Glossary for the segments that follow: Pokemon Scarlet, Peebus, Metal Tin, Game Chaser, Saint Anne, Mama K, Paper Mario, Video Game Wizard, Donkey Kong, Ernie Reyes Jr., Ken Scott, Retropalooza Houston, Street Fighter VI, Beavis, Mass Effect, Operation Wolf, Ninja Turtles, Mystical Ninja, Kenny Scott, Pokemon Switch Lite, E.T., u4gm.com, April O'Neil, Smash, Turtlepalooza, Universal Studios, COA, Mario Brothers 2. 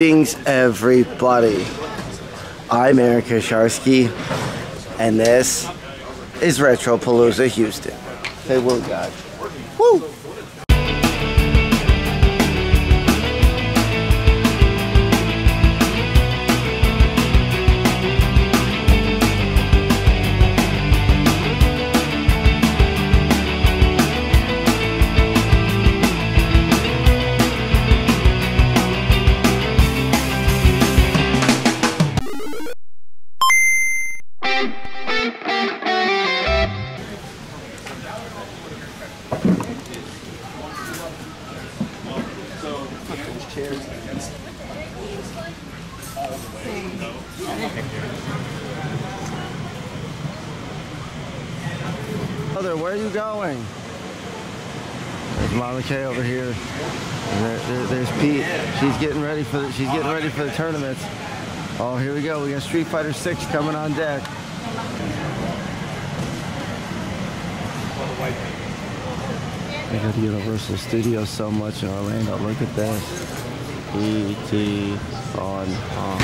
Greetings, everybody. I'm Aaron Kosharsky, and this is Retropalooza Houston. Say, will God. Woo! Mother, where are you going? There's Mama K over here. And there's Pete. She's getting ready for the tournaments. Oh, here we go. We got Street Fighter VI coming on deck. I go to Universal Studios so much in Orlando. Look at this. E.T. on Pong.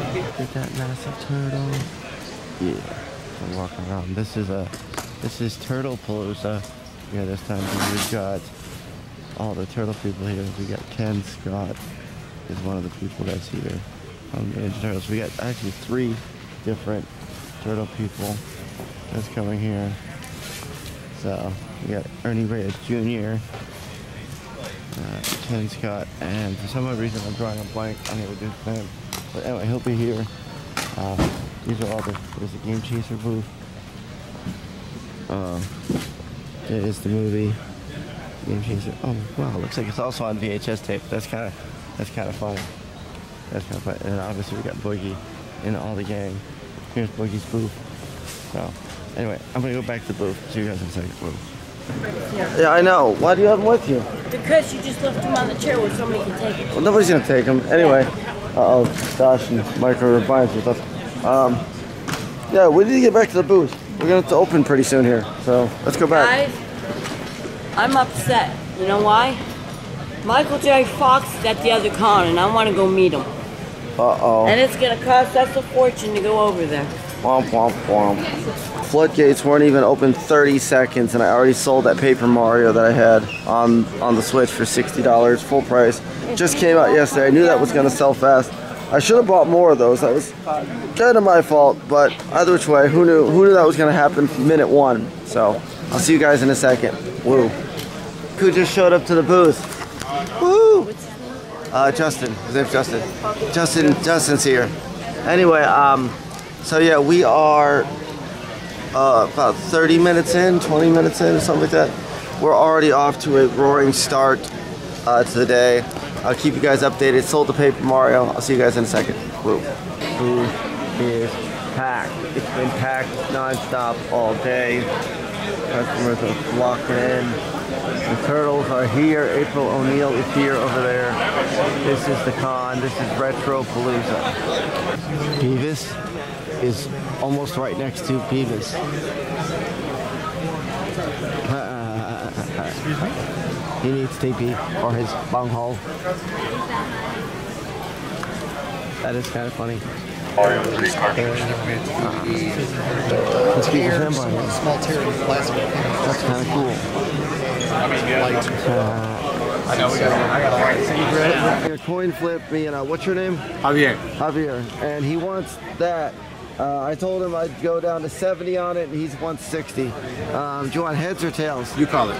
Look at that massive turtle. Yeah. I'm walking around. This is Turtlepalooza. Yeah, this time we've got all the turtle people here. We got Ken Scott is one of the people that's here on the Ninja Turtles. We got actually three different turtle people that's coming here. So we got Ernie Reyes Jr., Kenny Scott, and for some odd reason I'm drawing a blank on the dude's name. But anyway, he'll be here. These are all the, there's the Game Chaser booth. It is the movie Game Chaser. Oh wow, looks like it's also on VHS tape. That's kind of fun. And obviously we got Boogie in all the game. Here's Boogie's booth. So anyway, I'm gonna go back to the booth. See you guys in a second. Whoa. Yeah, I know. Why do you have them with you? Because you just left them on the chair where somebody can take it. Well, nobody's going to take them. Anyway, uh-oh, Josh and Michael are buying some stuff. Yeah, we need to get back to the booth. We're going to have to open pretty soon here, so let's go back. Guys, I'm upset. You know why? Michael J. Fox is at the other con, and I want to go meet him. Uh-oh. And it's going to cost us a fortune to go over there. Womp, womp, womp. Floodgates weren't even open 30 seconds, and I already sold that Paper Mario that I had on the Switch for $60, full price. Just came out yesterday. I knew that was going to sell fast. I should have bought more of those. That was kind of my fault, but either which way, who knew that was going to happen minute one? So I'll see you guys in a second. Woo! Who just showed up to the booth? Woo! Justin. His name's Justin. Justin's here. Anyway, so yeah, we are. About 30 minutes in, 20 minutes in, something like that. We're already off to a roaring start to the day. I'll keep you guys updated. Sold the Paper Mario. I'll see you guys in a second. Woo. Booth is packed. It's been packed non-stop all day. Customers are flocking in. The turtles are here. April O'Neil is here over there. This is the con. This is Retropalooza. Beavis is almost right next to Peebus. He needs TP or his bunghole. That is kind of funny. Let's keep the small tear in plastic. That's kind of cool. I mean, I know we got a coin flip. Me and what's your name? Javier. Javier, and he wants that. I told him I'd go down to 70 on it, and he's 160. Do you want heads or tails? You call it.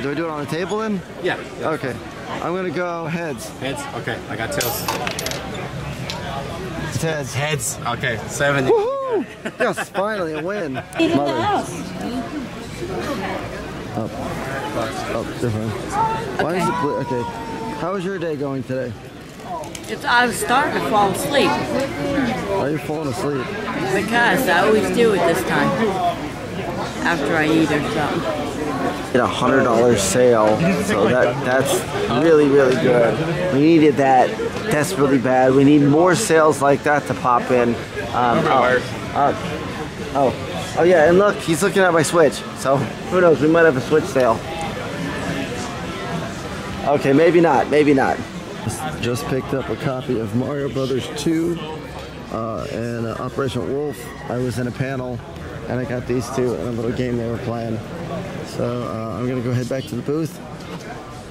Do I do it on the table then? Yeah. Okay. I'm going to go heads. Heads? Okay. I got tails. It's heads. Heads. Okay. 70. Woohoo! Yes, finally a win. Up. Different. Okay. Why is it blue? Okay. How is your day going today? I was starting to fall asleep. Why are you falling asleep? Because I always do it this time. After I eat or something. Did a $100 sale, so that's really, really good. We needed that desperately bad. We need more sales like that to pop in. Oh yeah, and look, he's looking at my Switch. So who knows, we might have a Switch sale. Okay, maybe not, maybe not. Just picked up a copy of Mario Brothers 2 and Operation Wolf. I was in a panel and I got these two in a little game they were playing. So I'm gonna go head back to the booth.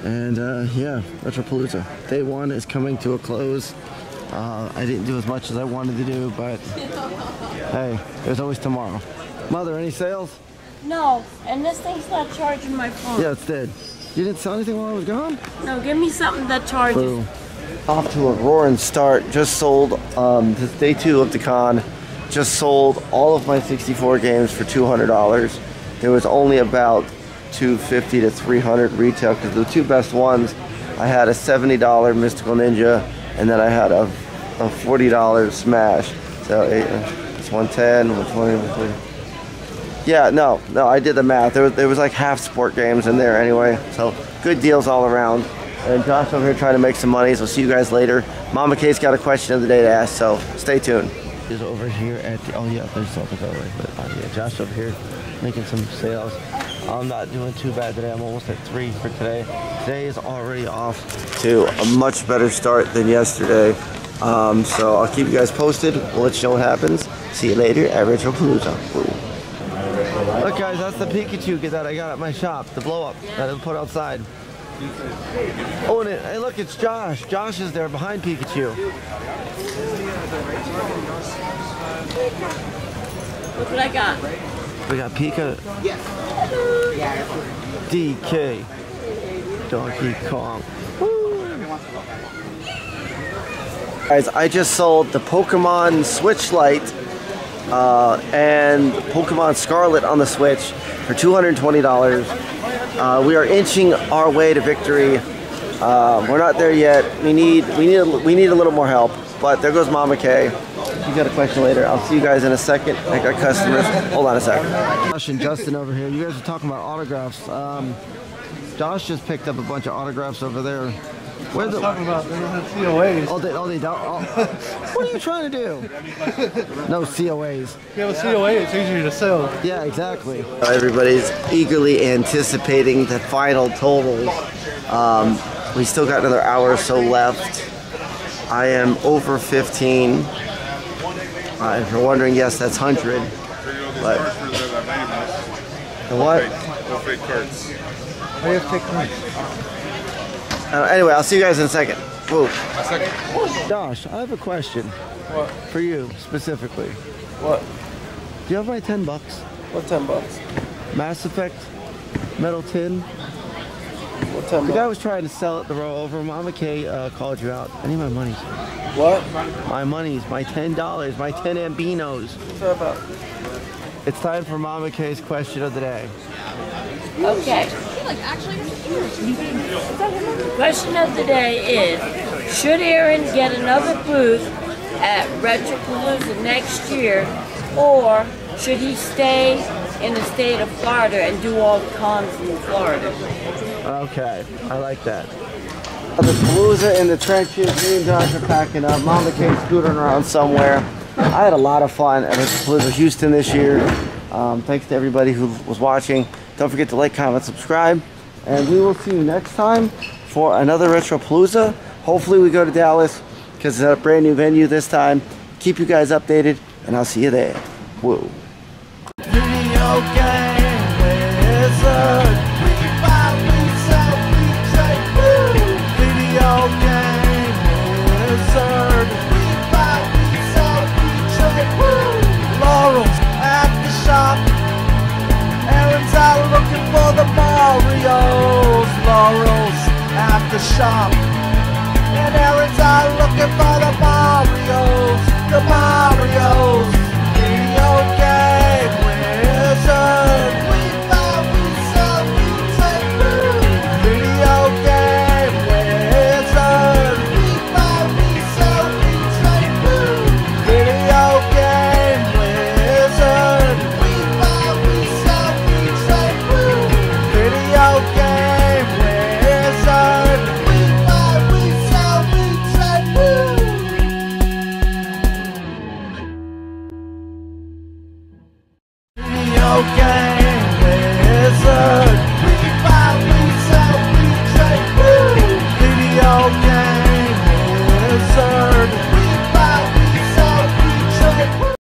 And yeah, Retropalooza. Day one is coming to a close. I didn't do as much as I wanted to do, but hey, there's always tomorrow. Mother, any sales? No, and this thing's not charging my phone. Yeah, it's dead. You didn't sell anything while I was gone? No, give me something that charges. Boom. Off to a roaring start. Just sold, this day two of the con, just sold all of my 64 games for $200. There was only about 250 to 300 retail, because the two best ones, I had a $70 Mystical Ninja, and then I had a $40 Smash. So it's 110, 120, 130. Yeah, no, I did the math. There was like half sport games in there anyway. So good deals all around. And Josh over here trying to make some money, so see you guys later. Mama K's got a question of the day to ask, so stay tuned. Is over here at the, oh yeah, there's something over there. But yeah, Josh over here making some sales. I'm not doing too bad today. I'm almost at 3 for today. Today is already off to a much better start than yesterday. So I'll keep you guys posted. We'll let you know what happens. See you later at Retropalooza. Look guys, that's the Pikachu that I got at my shop. The blow up that I put outside. Oh, and hey look, it's Josh. Josh is there behind Pikachu. Look what I got. We got Pika, DK, Donkey Kong. Woo. Guys, I just sold the Pokemon Switch Lite and Pokemon Scarlet on the Switch for $220. We are inching our way to victory. We're not there yet. We need a little more help. But there goes Mama K. You got a question later. I'll see you guys in a second. I got customers. Hold on a sec. Josh and Justin over here. You guys are talking about autographs. Josh just picked up a bunch of autographs over there. What are they talking about? They don't have COAs. What are you trying to do? No COAs. If you have a COA, it's easier to sell. Yeah, exactly. Everybody's eagerly anticipating the final totals. We still got another hour or so left. I am over 15. If you're wondering, yes, that's 100. But the what? I have fake cards. Anyway, I'll see you guys in a second. Whoa. A second. Josh, I have a question. What? For you specifically. What? Do you have my $10? What $10? Mass Effect, Metal Tin. The guy was trying to sell it the row over. Mama K called you out. I need my money. What? My monies, my $10, my 10 ambinos. What's that about? It's time for Mama K's question of the day. Okay. Question of the day is, should Aaron get another booth at Retropalooza next year, or should he stay in the state of Florida and do all the cons in Florida? Okay, I like that. The palooza in the trenches, me and Josh are packing up. Mama K's scootering around somewhere. I had a lot of fun at Retropalooza Houston this year. Thanks to everybody who was watching. Don't forget to like, comment, subscribe. And we will see you next time for another Retropalooza. Hopefully we go to Dallas, because it's a brand new venue this time. Keep you guys updated, and I'll see you there. Whoa. Video game wizard. Aaron's out looking for the Mario's, Laurel's at the shop. And Aaron's out looking for the Mario's, the Mario's.